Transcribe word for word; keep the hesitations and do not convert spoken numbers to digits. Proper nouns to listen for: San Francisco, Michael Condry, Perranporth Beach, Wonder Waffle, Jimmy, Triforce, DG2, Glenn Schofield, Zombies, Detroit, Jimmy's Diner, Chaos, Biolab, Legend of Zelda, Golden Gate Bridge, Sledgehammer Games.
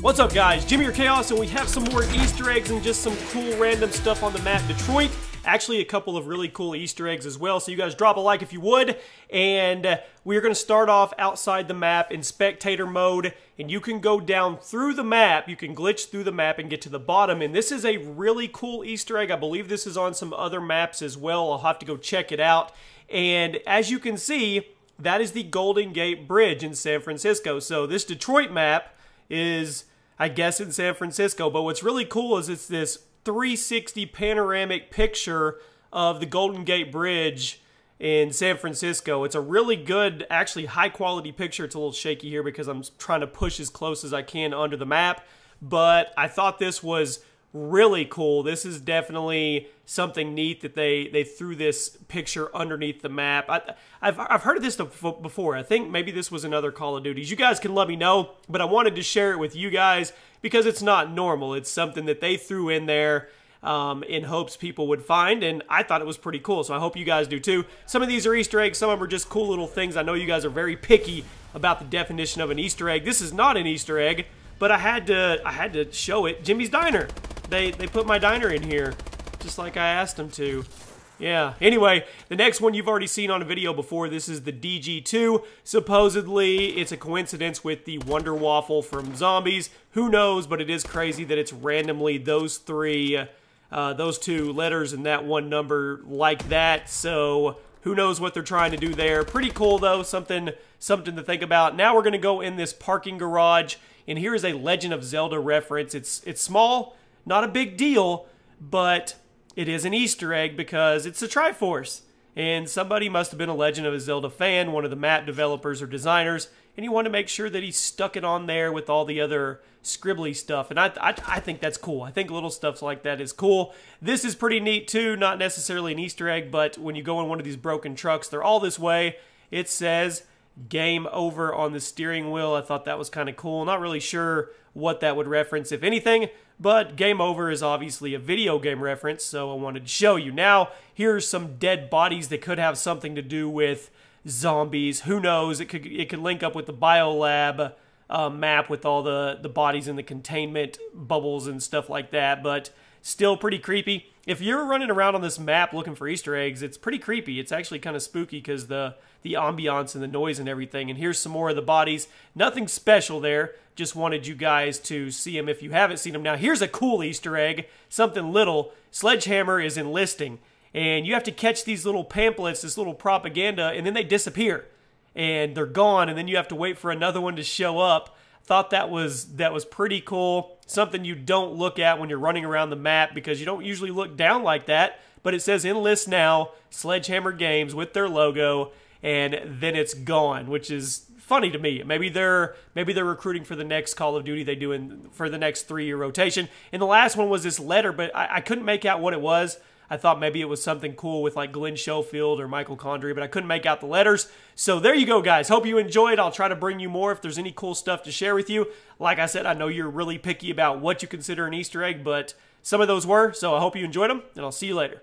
What's up, guys? Jimmy or Chaos, and we have some more Easter eggs and just some cool random stuff on the map Detroit. Actually, a couple of really cool Easter eggs as well, so you guys drop a like if you would. And we're going to start off outside the map in spectator mode, and you can go down through the map. You can glitch through the map and get to the bottom, and this is a really cool Easter egg. I believe this is on some other maps as well. I'll have to go check it out. And as you can see, that is the Golden Gate Bridge in San Francisco. So this Detroit map is, I guess, in San Francisco. But what's really cool is it's this three sixty panoramic picture of the Golden Gate Bridge in San Francisco. It's a really good, actually high-quality picture. It's a little shaky here because I'm trying to push as close as I can under the map. But I thought this was really cool. This is definitely something neat that they they threw this picture underneath the map. I, I've, I've heard of this before. I think maybe this was another Call of Duty. You guys can let me know, but I wanted to share it with you guys because it's not normal. It's something that they threw in there um, in hopes people would find, and I thought it was pretty cool, so I hope you guys do too. Some of these are Easter eggs. Some of them are just cool little things. I know you guys are very picky about the definition of an Easter egg. This is not an Easter egg, but I had to, I had to show it. Jimmy's Diner. They, they put my diner in here, just like I asked them to. Yeah. Anyway, the next one you've already seen on a video before. This is the D G two. Supposedly, it's a coincidence with the Wonder Waffle from Zombies. Who knows, but it is crazy that it's randomly those three, uh, those two letters and that one number like that. So who knows what they're trying to do there. Pretty cool, though. Something, something to think about. Now we're going to go in this parking garage, and here is a Legend of Zelda reference. It's, it's small. Not a big deal, but it is an Easter egg because it's a Triforce. And somebody must have been a Legend of Zelda fan, one of the map developers or designers, and he wanted to make sure that he stuck it on there with all the other scribbly stuff. And I, I, I think that's cool. I think little stuff like that is cool. This is pretty neat too, not necessarily an Easter egg, but when you go in one of these broken trucks, they're all this way. It says game over on the steering wheel. I thought that was kind of cool. Not really sure what that would reference, if anything, but game over is obviously a video game reference, so I wanted to show you. Now, here's some dead bodies that could have something to do with zombies. Who knows? It could, it could link up with the Biolab uh, map with all the, the bodies in the containment bubbles and stuff like that, but still pretty creepy. If you're running around on this map looking for Easter eggs, it's pretty creepy. It's actually kind of spooky because the, the ambiance and the noise and everything. And here's some more of the bodies. Nothing special there. Just wanted you guys to see them if you haven't seen them. Now, here's a cool Easter egg. Something little. Sledgehammer is enlisting. And you have to catch these little pamphlets, this little propaganda, and then they disappear. And they're gone, and then you have to wait for another one to show up. Thought that was that was pretty cool. Something you don't look at when you're running around the map because you don't usually look down like that. But it says enlist now, Sledgehammer Games with their logo, and then it's gone, which is funny to me. Maybe they're maybe they're recruiting for the next Call of Duty they do in for the next three-year rotation. And the last one was this letter, but I, I couldn't make out what it was. I thought maybe it was something cool with like Glenn Schofield or Michael Condry, but I couldn't make out the letters. So there you go, guys. Hope you enjoyed. I'll try to bring you more if there's any cool stuff to share with you. Like I said, I know you're really picky about what you consider an Easter egg, but some of those were. So I hope you enjoyed them, and I'll see you later.